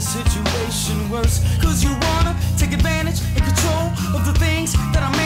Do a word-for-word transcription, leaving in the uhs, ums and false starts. the situation worse, cause you wanna take advantage and control of the things that I'm